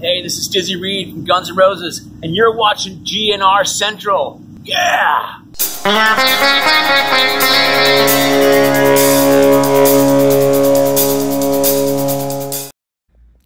Hey, this is Dizzy Reed from Guns N' Roses, and you're watching GNR Central. Yeah!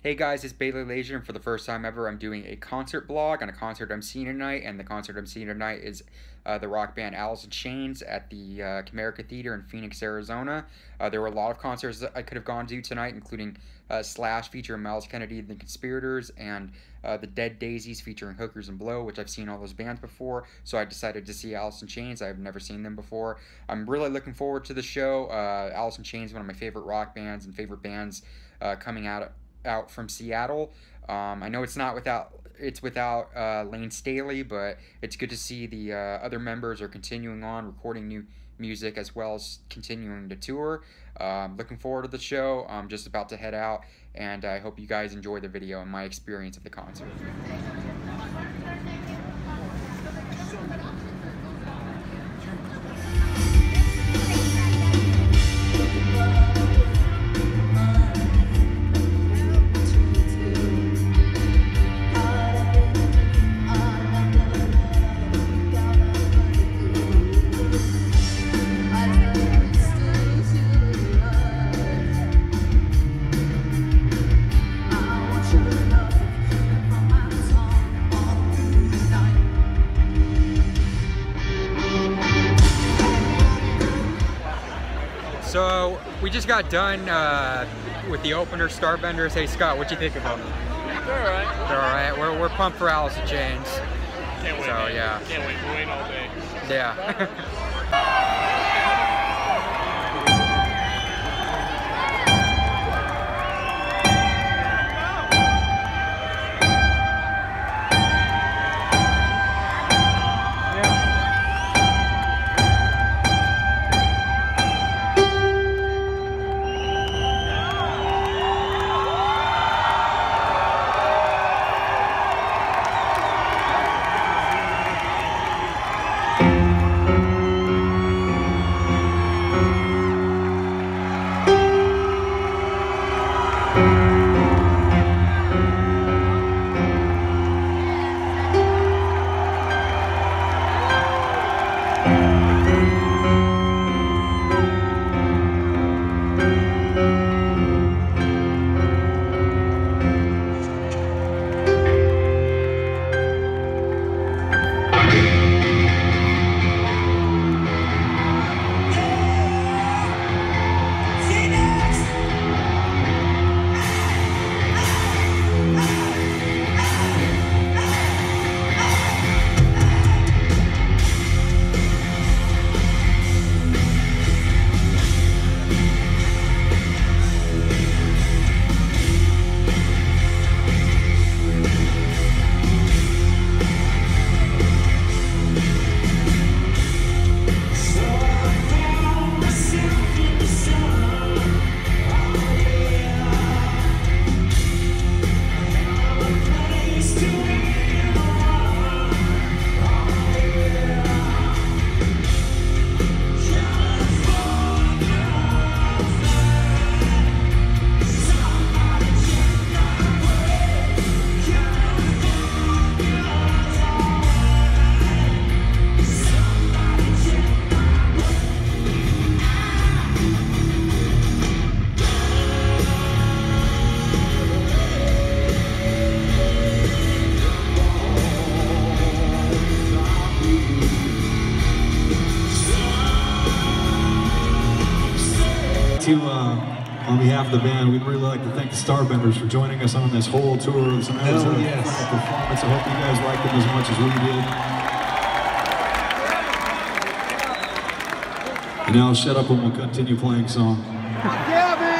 Hey guys, it's Bailey Leisure, and for the first time ever, I'm doing a concert blog on a concert I'm seeing tonight, and the concert I'm seeing tonight is the rock band Alice in Chains at the Comerica Theater in Phoenix, Arizona. There were a lot of concerts that I could have gone to tonight, including Slash featuring Miles Kennedy and the Conspirators, and the Dead Daisies featuring Hookers and Blow, which I've seen all those bands before, so I decided to see Alice in Chains. I've never seen them before. I'm really looking forward to the show. Alice in Chains, one of my favorite rock bands and favorite bands coming out from Seattle. I know it's not without Layne Staley, but it's good to see the other members are continuing on recording new music as well as continuing to tour. Looking forward to the show. I'm just about to head out, and I hope you guys enjoy the video and my experience of the concert. So we just got done with the opener, Starbenders. Hey Scott, what do you think of them? They're all right. They're all right. We're pumped for Alice in Chains. Can't wait. So man. Yeah. Can't wait. We're waiting all day. Yeah. On behalf of the band, we'd really like to thank the Starbenders for joining us on this whole tour of some Arizona performance. I hope you guys liked them as much as we did. And now shut up and we'll continue playing song. Yeah, man!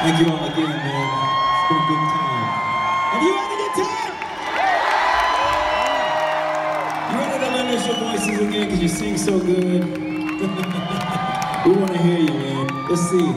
Thank you all again, man. It's been a good time. Have you had a good time? You ready to lend us your voices again because you sing so good? We want to hear you, man. Let's see.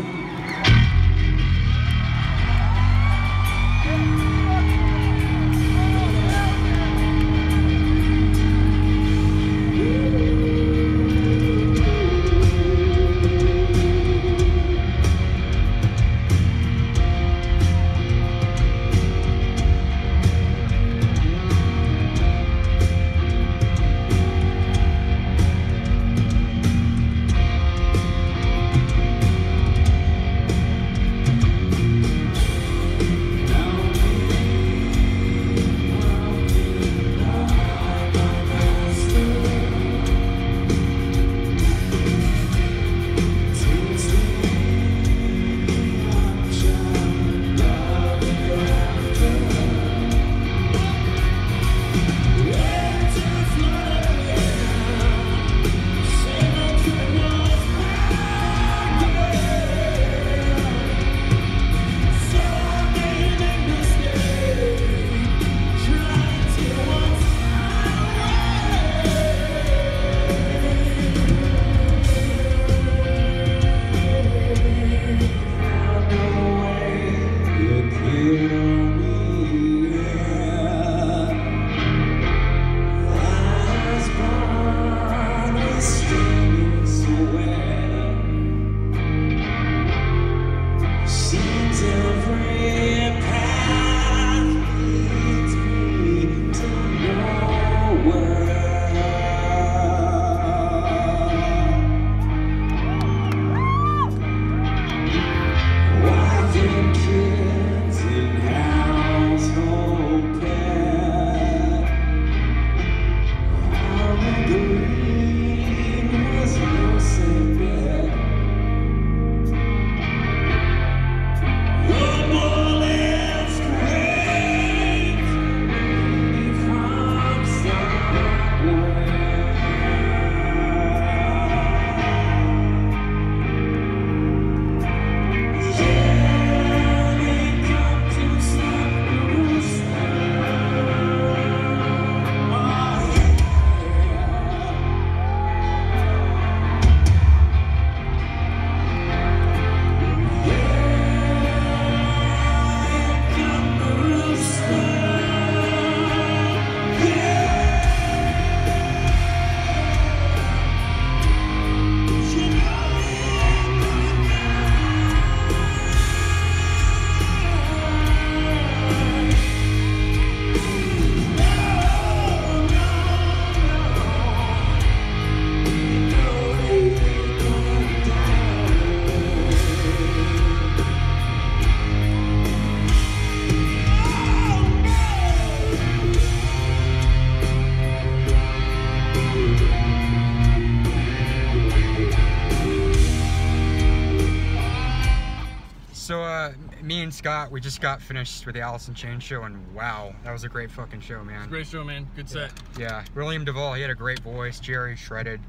Scott, we just got finished with the Alice in Chains show, and wow, that was a great fucking show, man. It was a great show, man. Good set. Yeah. William Duvall, he had a great voice. Jerry shredded.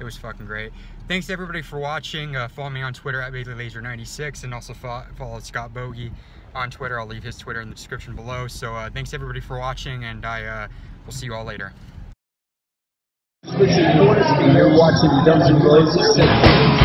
It was fucking great. Thanks to everybody for watching. Follow me on Twitter at BaileyLaser96, and also follow Scott Bogie on Twitter. I'll leave his Twitter in the description below. So thanks everybody for watching, and I will see you all later. You're watching Guns N' Roses.